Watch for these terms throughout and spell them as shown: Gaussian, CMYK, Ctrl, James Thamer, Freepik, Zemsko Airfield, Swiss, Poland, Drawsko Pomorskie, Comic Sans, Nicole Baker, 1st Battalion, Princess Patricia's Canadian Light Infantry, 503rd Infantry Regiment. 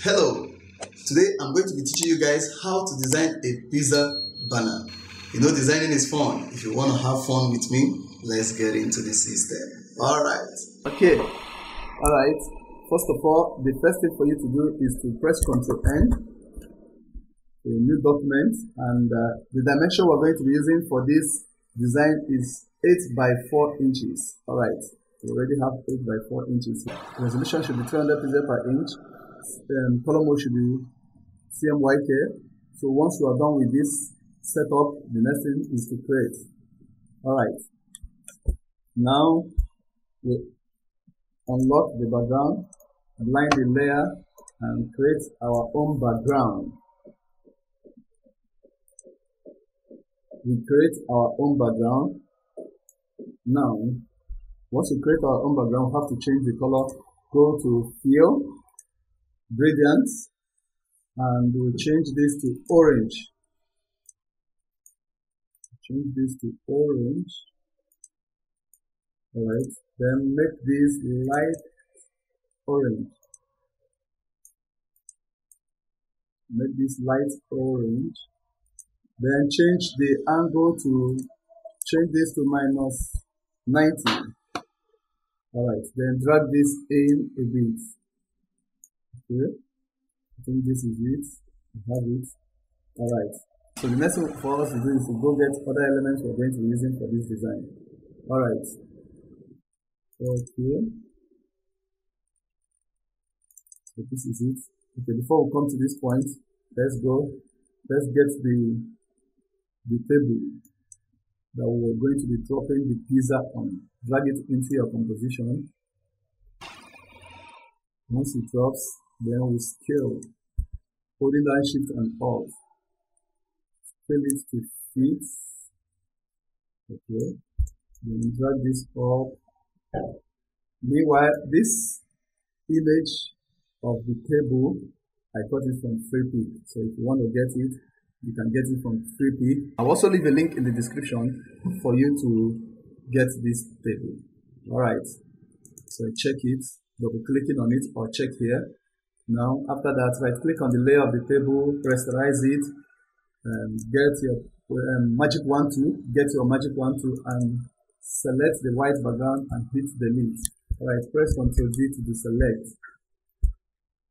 Hello! Today I'm going to be teaching you guys how to design a pizza banner. You know, designing is fun. If you want to have fun with me, let's get into the system. Alright. Okay. Alright. First of all, the first thing for you to do is to press Ctrl-N, a new document, and the dimension we're going to be using for this design is 8 by 4 inches. Alright. We already have 8 by 4 inches. Resolution should be 300 pixels per inch. Color mode should be CMYK. So once you are done with this setup, the next thing is to create. Alright. Now we unlock the background, align the layer, and create our own background. We create our own background. Now, once we create our own background, we have to change the color. Go to Fill, Gradients, and we'll change this to orange. Change this to orange. Alright, then make this light orange. Make this light orange. Then change the angle to, change this to minus 90. Alright, then drag this in a bit. Okay, I think this is it. We have it. Alright, so the next thing for us to do is to go get other elements we're going to be using for this design. Alright, okay. So this is it. Okay, before we come to this point, let's get the table that we're going to be dropping the pizza on. Drag it into your composition. Once it drops, then we scale, holding down Shift and Alt. Scale it to fit. Okay. Then drag this up. Meanwhile, this image of the table, I got it from Freepik. So if you want to get it, you can get it from Freepik. I'll also leave a link in the description for you to get this table. Alright, so check it, double clicking on it or check here. Now, after that, right click on the layer of the table, rasterize it, and get your magic 1-2, get your magic 1-2, and select the white background and hit delete. Alright, press Ctrl D to deselect.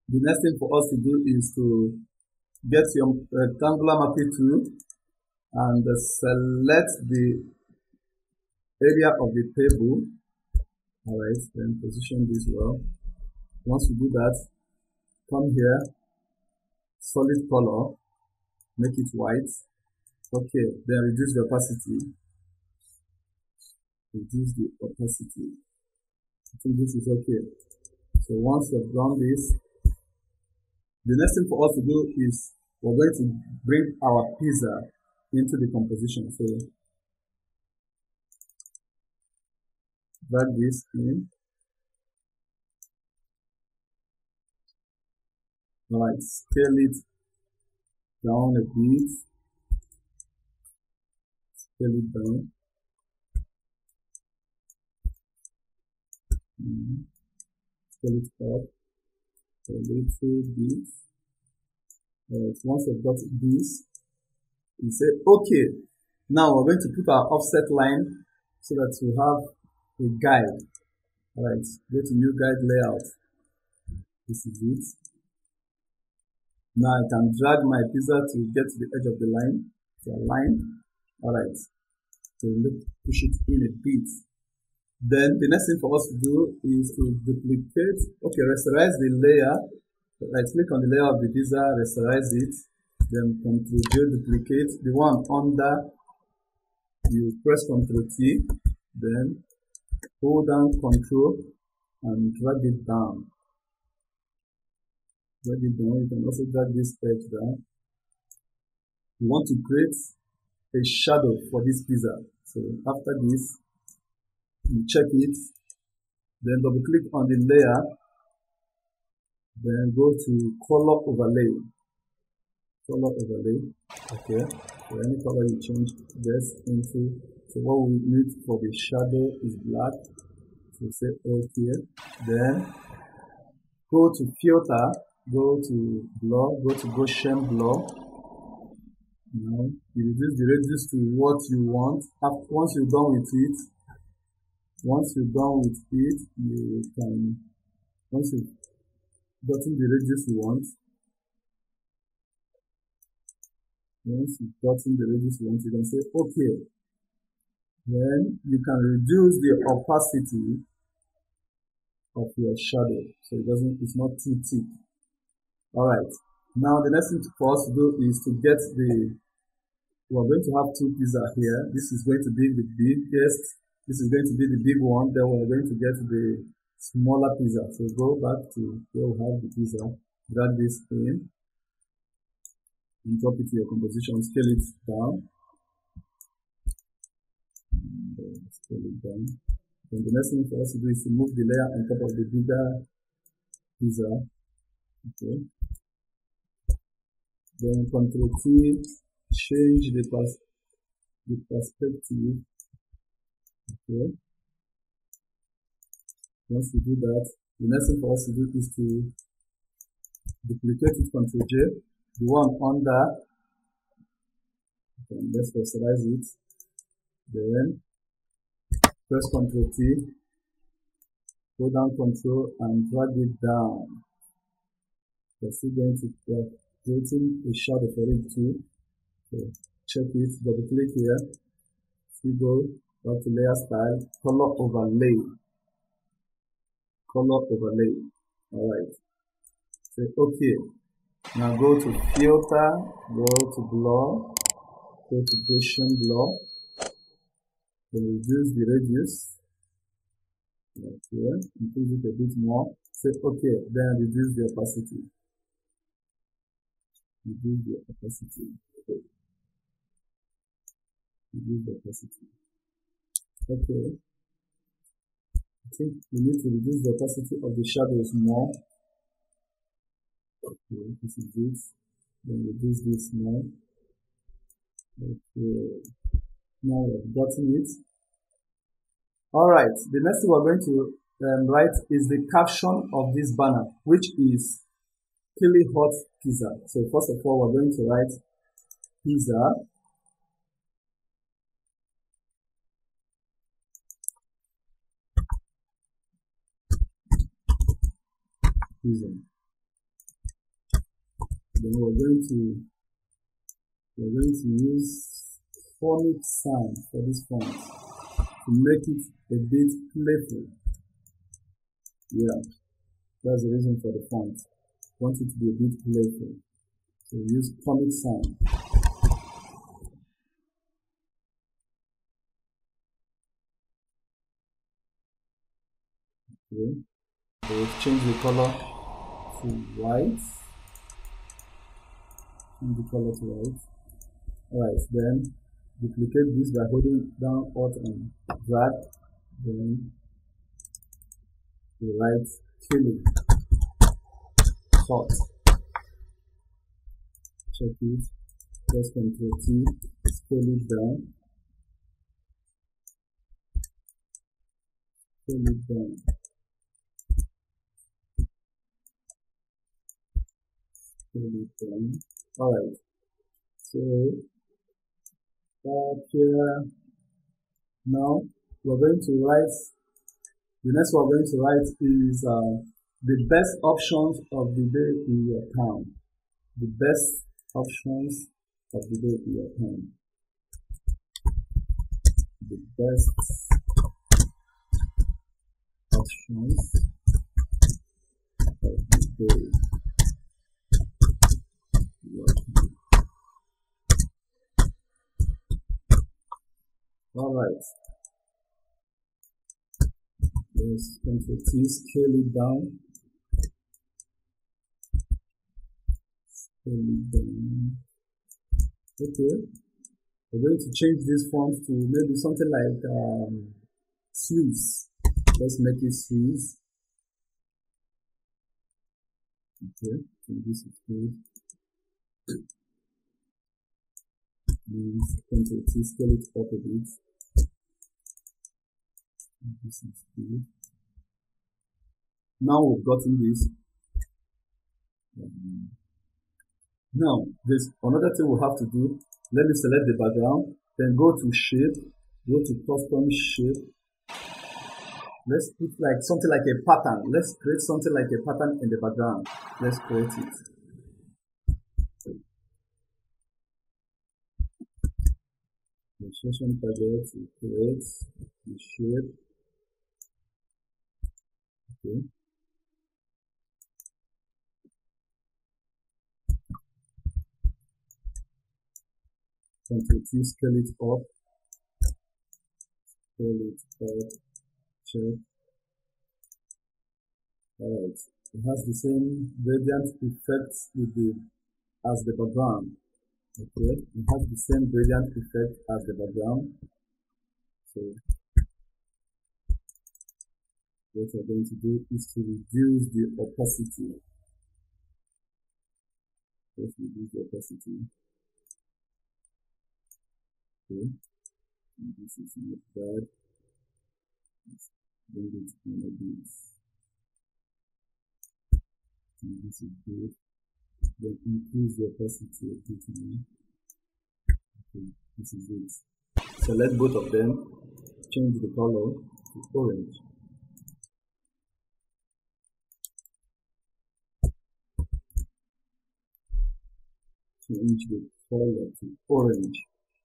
The next thing for us to do is to get your rectangular mapping tool and select the area of the table. Alright, then position this well. Once you do that, come here, solid color, make it white. Okay, then reduce the opacity. Reduce the opacity. I think this is okay. So once you've done this, the next thing for us to do is we're going to bring our pizza into the composition. So drag this in. Alright, scale it down a bit. Scale it down. Scale it up a little bit. Alright, once I've got this, we say okay. Now we're going to put our offset line so that we have a guide. Alright, go to new guide layout. This is it. Now I can drag my pizza to get to the edge of the line, to align. Alright, so push it in a bit. Then the next thing for us to do is to duplicate, okay, rasterize the layer. Right click on the layer of the pizza, rasterize it, then Ctrl J, duplicate the one under, you press Ctrl T, then hold down Ctrl and drag it down. Drag it down. You can also drag this edge down. You want to create a shadow for this pizza. So after this, you check it, then double click on the layer, then go to color overlay. Color overlay. Okay. So any color you change this into. So what we need for the shadow is black. So say OK. Then Go to filter, go to blur, go to Gaussian blur. No, you reduce the radius to what you want. After, once you're done with it, you can, once you've gotten the radius you want, you can say OK. Then you can reduce the opacity of your shadow, so it doesn't, it's not too thick. Alright, now the next thing for us to do is to get the, we're going to have two pizzas here. This is going to be the biggest, this is going to be the big one, then we're going to get the smaller pizza. So go back to where we have the pizza, drag this in, and drop it to your composition, scale it down. Scale it down. Then the next thing for us to do is to move the layer on top of the bigger pizza. Okay. Then Ctrl T, change the perspective. Okay. Once we do that, the next thing for us to do is to duplicate it, Ctrl J, the one under, and let's rasterize it. Then press Ctrl T, go down Ctrl and drag it down. We're still going to creating a shadow for it too. So check it, double click here. We go back to layer style, color overlay. Color overlay. Alright. Say okay. Now go to filter, go to blur, go to Gaussian blur. So reduce the radius. Right here. Increase it a bit more. Say okay, then reduce the opacity. Okay. I think we need to reduce the opacity of the shadows more. Okay, this is it. Then reduce this more. Okay. Now we've gotten it. Alright, the next thing we're going to write is the caption of this banner, which is Really Hot Pizza. So first of all, we're going to write pizza. Then we're going to use Comic Sans for this font to make it a bit playful. Yeah, that's the reason for the font. Want it to be a bit playful, so use Comic Sans. Okay, so we've changed the color to white. Change the color to white. Alright, then duplicate this by holding down Alt and drag. Then we write Killing Hot. Check it. Press Ctrl T. Scale it down. Scale it down. Scale it down. Alright. So back here. Now we're going to write. The next one we're going to write is the best options of the day in your town. The best options of the day in your town. The best options of the day in your town. Alright. Let's Ctrl T, scale it down. Okay, we're going to change this font to maybe something like Swiss. Let's make it Swiss. Okay, so this is good. Ctrl T, scale it up a bit. This is good. Now we've gotten this. Now, there's another thing we'll have to do. Let me select the background, then go to shape, go to custom shape. Let's put like something like a pattern. Let's create something like a pattern in the background. Let's create it. Insertion target, we create the shape. Okay. Ctrl Q, scale it up. Scale it up. Check. Alright. It has the same gradient effect with the as the background. Okay. It has the same gradient effect as the background. So what we're going to do is to reduce the opacity. Let's reduce the opacity. Okay. And this is not bad. Let's bring it in a bit. And this is good. Then increase the opacity a bit more. Okay, this is it. Select both of them. Change the color to orange. Change the color to orange.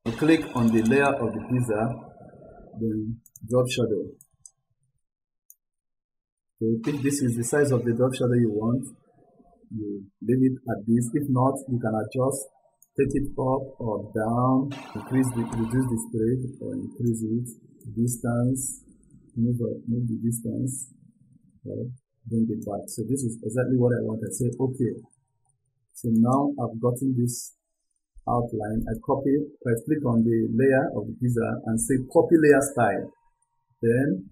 You click on the layer of the pizza, then drop shadow. Okay, if this is the size of the drop shadow you want, you leave it at this. If not, you can adjust, take it up or down, reduce the spread or increase it, distance, move the distance, okay, bring it back. So this is exactly what I want. I say okay. So now I've gotten this outline. I copy, I click on the layer of the pizza and say copy layer style. Then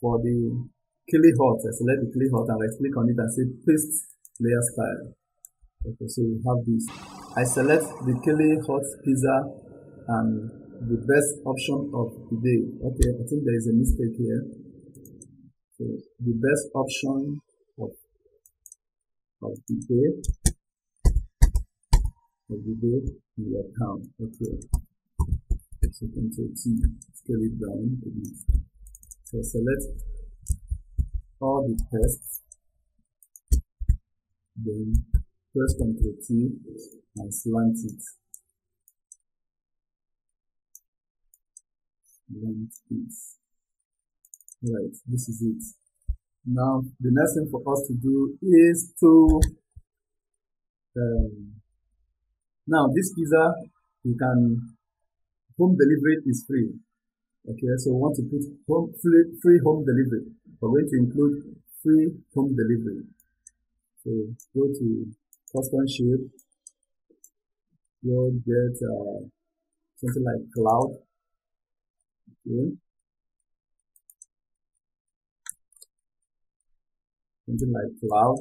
for the Kili Hot, I select the Kili Hot and I click on it and say paste layer style. Okay, so we have this. I select the Kili Hot pizza and the best option of the day. Okay, I think there is a mistake here. So the best option of the day. Every day in your account. Okay. So Ctrl T, scale it down a bit. So select all the tests, then press Ctrl T and slant it. Slant it. Right, this is it. Now the next thing for us to do is to now this pizza, you can, home delivery is free. Okay, so we want to put home, free home delivery. We're going to include free home delivery. So go to custom shape. You'll get something like cloud. Okay. Something like cloud.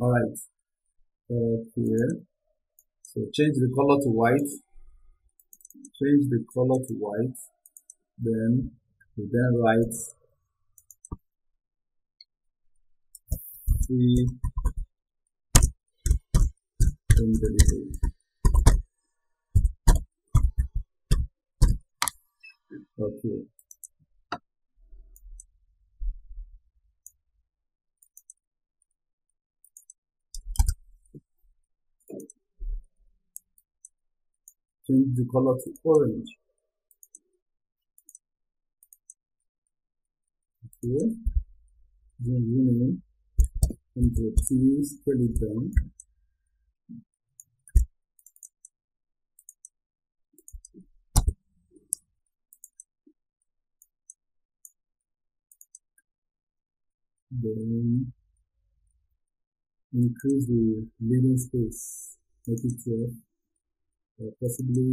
All right. Here, so change the color to white, change the color to white, then we then write free home delivery. Okay. Change the color to orange. Okay. Then rename Ctrl T, scale it down. Then increase the leading space. Make it 12. Or possibly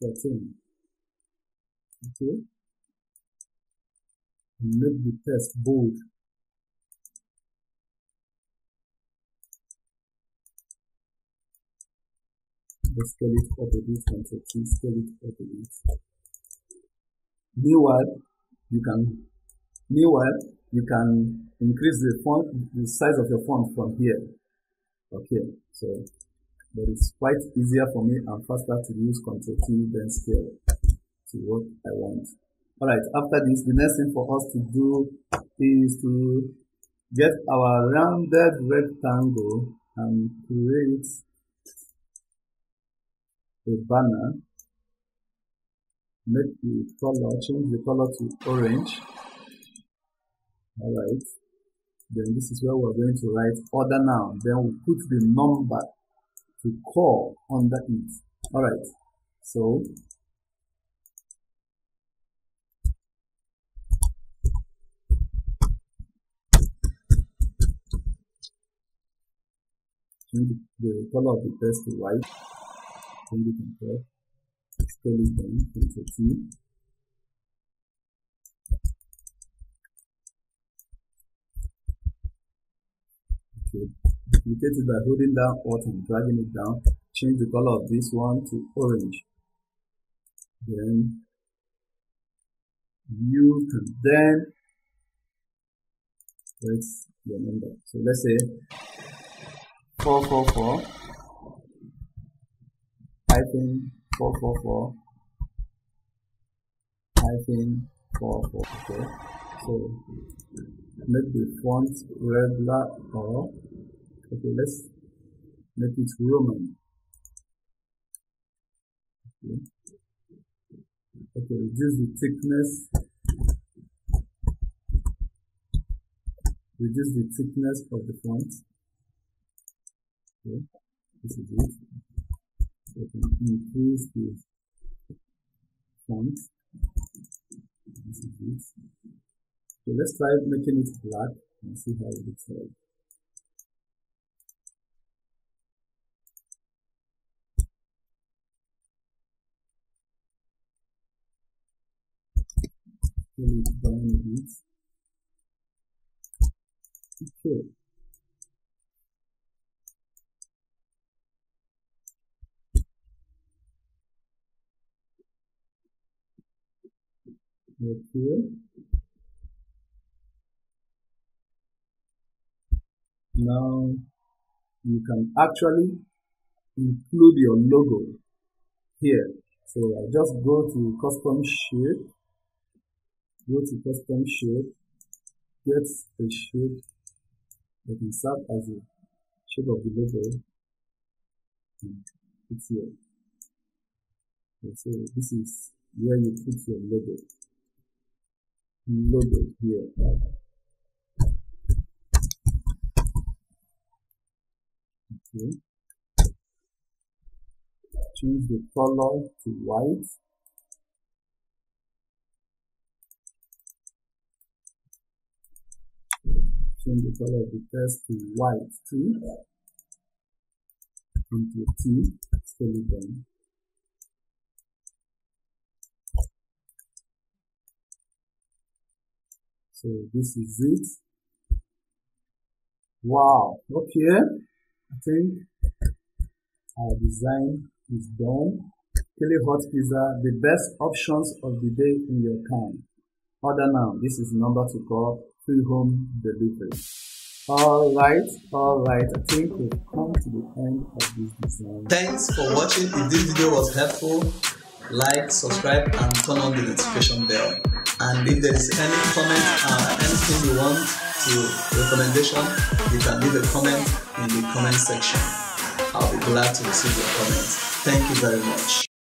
13. Okay. Make the text bold. Let's scale it up a bit, Ctrl T, scale it up a bit. Meanwhile, you can increase the font, the size of your font from here. Okay, so but it's quite easier for me and faster to use Ctrl T than scale to what I want. Alright, after this, the next thing for us to do is to get our rounded rectangle and create a banner. Make the color, change the color to orange. Alright, then this is where we're going to write order now. Then we put the number to call under it. Alright, so change the color of the text to white. Change it in color. Scale it down to 13. Duplicate it by holding down Alt and dragging it down. Change the color of this one to orange. Then you can then press your number. So let's say 444 hyphen 444 hyphen 444. So make the font regular or okay, let's make it Roman. Okay. Okay, reduce the thickness. Reduce the thickness of the font. Okay, this is it. So I can increase the font. This is it. So let's try making it black and see how it looks like. Okay. Now you can actually include your logo here. So I just go to custom shape. Go to custom shape, get a shape that can serve as a shape of the logo. It's here. Okay, so this is where you put your logo. Logo here. Okay. Change the color to white. Change the color of the text to white too. Into T, scale it down. So this is it. Wow. Okay. I think our design is done. Kelly Hot Pizza, the best options of the day in your town. Order now. This is number to call. Free home delivery. Alright, I think we've come to the end of this design. Thanks for watching. If this video was helpful, like, subscribe and turn on the notification bell. And if there is any comment or anything you want to recommendation, you can leave a comment in the comment section. I'll be glad to receive your comments. Thank you very much.